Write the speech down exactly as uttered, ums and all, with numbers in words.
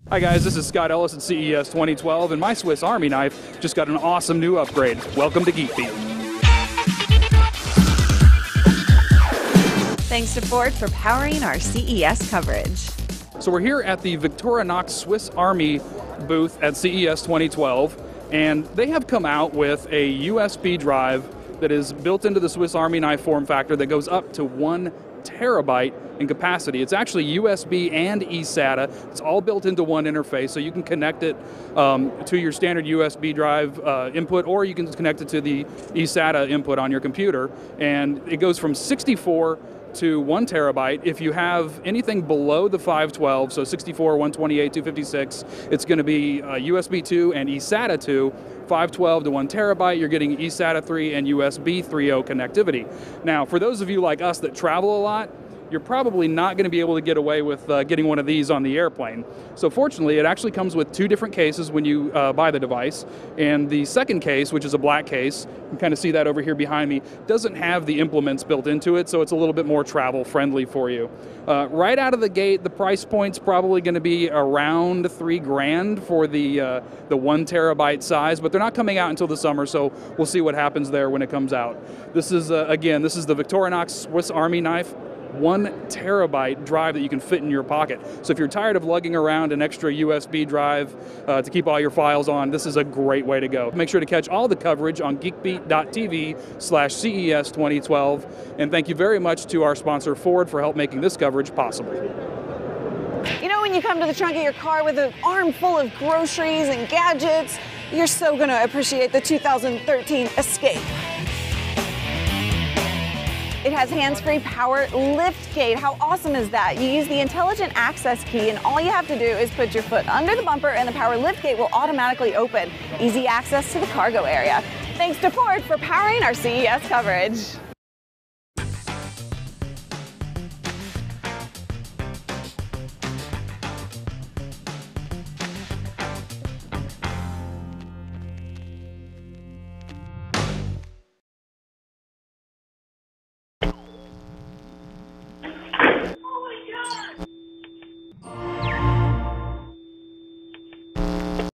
Hi guys, this is Scott Ellis at C E S twenty twelve, and my Swiss Army knife just got an awesome new upgrade. Welcome to Geekbeat. Thanks to Ford for powering our C E S coverage. So we're here at the Victorinox Swiss Army booth at C E S twenty twelve, and they have come out with a U S B drive that is built into the Swiss Army knife form factor that goes up to one terabyte in capacity. It's actually U S B and eSATA. It's all built into one interface, so you can connect it um, to your standard U S B drive uh, input, or you can connect it to the eSATA input on your computer. And it goes from sixty-four to one terabyte. If you have anything below the five twelve, so sixty-four, one twenty-eight, two fifty-six, it's going to be uh, U S B two and eSATA two. five twelve to one terabyte, you're getting eSATA three and U S B three point oh connectivity. Now, for those of you like us that travel a lot, you're probably not going to be able to get away with uh, getting one of these on the airplane. So fortunately, it actually comes with two different cases when you uh, buy the device. And the second case, which is a black case, you can kind of see that over here behind me, doesn't have the implements built into it, so it's a little bit more travel friendly for you. Uh, right out of the gate, the price point's probably going to be around three grand for the, uh, the one terabyte size, but they're not coming out until the summer, so we'll see what happens there when it comes out. This is, uh, again, this is the Victorinox Swiss Army knife. One terabyte drive that you can fit in your pocket. So if you're tired of lugging around an extra U S B drive uh, to keep all your files on, this is a great way to go. Make sure to catch all the coverage on geekbeat dot t v slash C E S twenty twelve. And thank you very much to our sponsor Ford for help making this coverage possible. You know, when you come to the trunk of your car with an arm full of groceries and gadgets, you're so going to appreciate the two thousand thirteen Escape. It has hands-free power lift gate. How awesome is that? You use the intelligent access key, and all you have to do is put your foot under the bumper and the power lift gate will automatically open. Easy access to the cargo area. Thanks to Ford for powering our C E S coverage.